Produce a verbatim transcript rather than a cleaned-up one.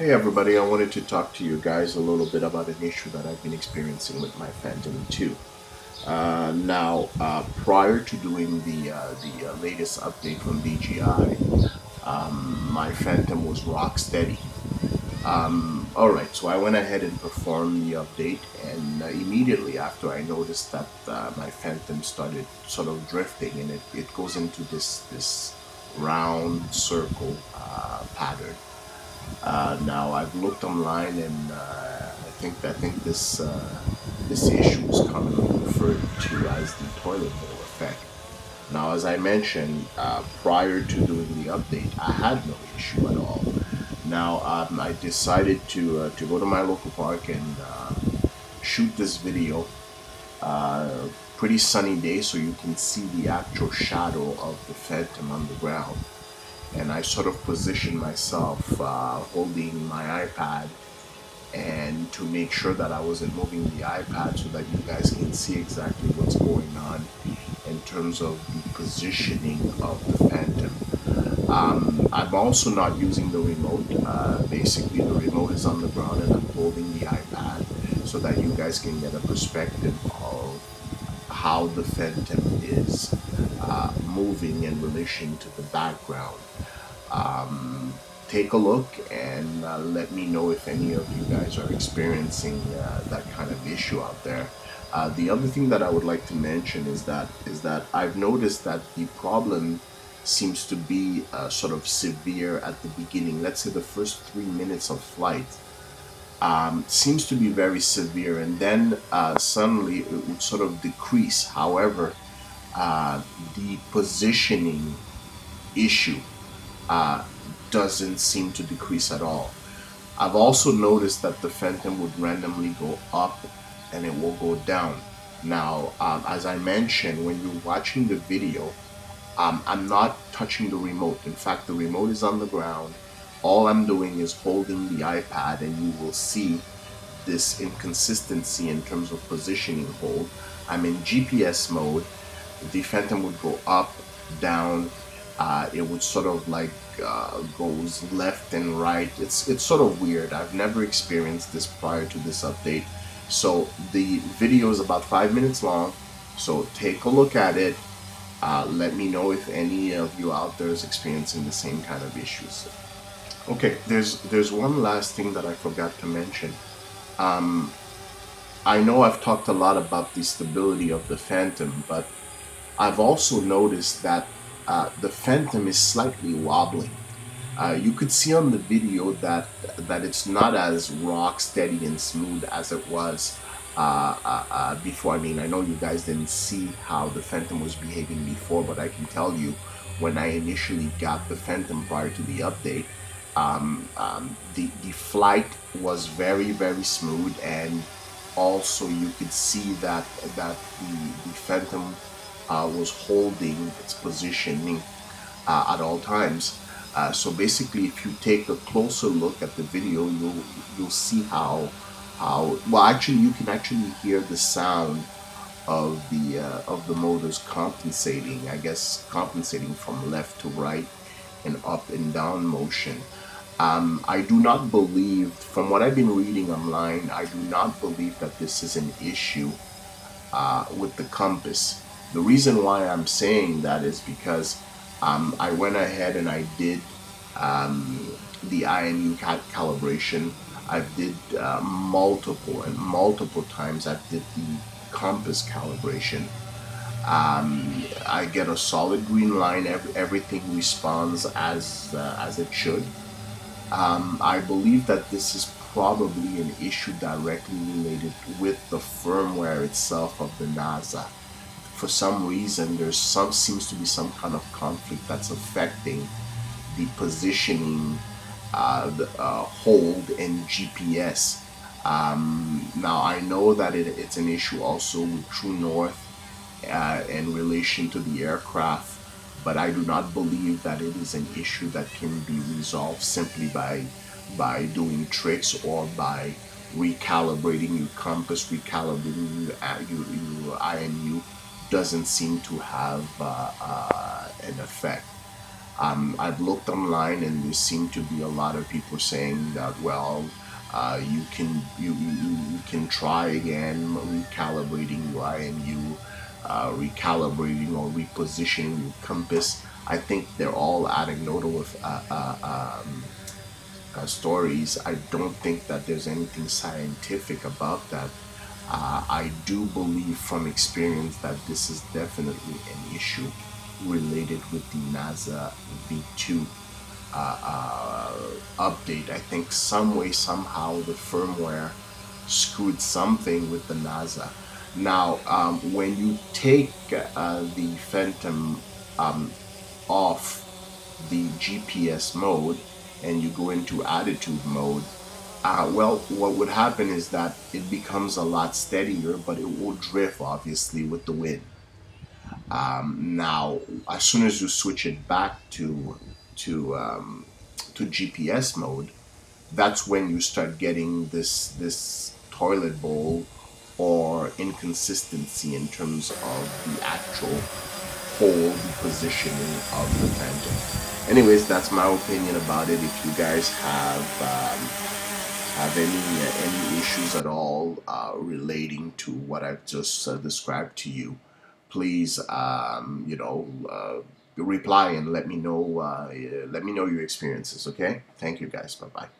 Hey everybody, I wanted to talk to you guys a little bit about an issue that I've been experiencing with my Phantom two. Uh, now, uh, prior to doing the, uh, the uh, latest update from D J I, um, my Phantom was rock steady. Um, Alright, so I went ahead and performed the update, and uh, immediately after I noticed that uh, my Phantom started sort of drifting, and it, it goes into this, this round circle uh, pattern. Uh, now I've looked online, and uh, I think I think this uh, this issue is commonly referred to as the toilet bowl effect. Now, as I mentioned, uh, prior to doing the update, I had no issue at all. Now um, I decided to uh, to go to my local park and uh, shoot this video. Uh, pretty sunny day, so you can see the actual shadow of the Phantom on the ground. And I sort of positioned myself uh, holding my iPad, and to make sure that I wasn't moving the iPad so that you guys can see exactly what's going on in terms of the positioning of the Phantom. Um, I'm also not using the remote. Uh, basically, the remote is on the ground and I'm holding the iPad so that you guys can get a perspective of how the Phantom is uh, moving in relation to the background. Um, take a look and uh, let me know if any of you guys are experiencing uh, that kind of issue out there. Uh, the other thing that I would like to mention is that is that I've noticed that the problem seems to be uh, sort of severe at the beginning. Let's say the first three minutes of flight um, seems to be very severe, and then uh, suddenly it would sort of decrease. However, Uh, the positioning issue uh, doesn't seem to decrease at all. I've also noticed that the Phantom would randomly go up and it will go down. Now, um, as I mentioned, when you're watching the video, um, I'm not touching the remote. In fact, the remote is on the ground. All I'm doing is holding the iPad, and you will see this inconsistency in terms of positioning hold. I'm in G P S mode. The Phantom would go up, down, uh, it would sort of like uh, goes left and right. It's, it's sort of weird. I've never experienced this prior to this update. So the video is about five minutes long, so take a look at it. Uh, let me know if any of you out there is experiencing the same kind of issues. Okay, there's, there's one last thing that I forgot to mention. Um, I know I've talked a lot about the stability of the Phantom, but I've also noticed that uh, the Phantom is slightly wobbling. Uh, you could see on the video that that it's not as rock steady and smooth as it was uh, uh, uh, before. I mean, I know you guys didn't see how the Phantom was behaving before, but I can tell you when I initially got the Phantom prior to the update, um, um, the, the flight was very, very smooth, and also you could see that, that the, the Phantom Uh, was holding its positioning uh, at all times. Uh, so basically, if you take a closer look at the video, you'll you'll see how how well actually you can actually hear the sound of the uh, of the motors compensating. I guess compensating from left to right and up and down motion. Um, I do not believe, from what I've been reading online, I do not believe that this is an issue uh, with the compass. The reason why I'm saying that is because um, I went ahead and I did um, the I M U cal calibration. I did uh, multiple and multiple times I did the compass calibration. Um, I get a solid green line. Every, everything responds as, uh, as it should. Um, I believe that this is probably an issue directly related with the firmware itself of the Naza. For some reason, there's some seems to be some kind of conflict that's affecting the positioning uh, the, uh, hold in G P S. Um, now I know that it, it's an issue also with True North uh, in relation to the aircraft, but I do not believe that it is an issue that can be resolved simply by by doing tricks or by recalibrating your compass, recalibrating your, your, your I M U. Doesn't seem to have uh, uh, an effect. Um, I've looked online and there seem to be a lot of people saying that, well, uh, you can you, you, you can try again recalibrating your I M U, uh, recalibrating or repositioning your compass. I think they're all anecdotal uh, uh, um, uh, stories. I don't think that there's anything scientific about that. Uh, I do believe from experience that this is definitely an issue related with the Naza V two uh, uh, update. I think some way, somehow, the firmware screwed something with the Naza. Now, um, when you take uh, the Phantom um, off the G P S mode and you go into attitude mode, Uh, well, what would happen is that it becomes a lot steadier, but it will drift, obviously, with the wind. Um, now, as soon as you switch it back to to um, to G P S mode, that's when you start getting this this toilet bowl or inconsistency in terms of the actual whole positioning of the Phantom. Anyways, that's my opinion about it. If you guys have um, have any uh, any issues at all uh, relating to what I've just uh, described to you, please um, you know uh, reply and let me know uh, let me know your experiences. Okay, thank you guys. Bye bye.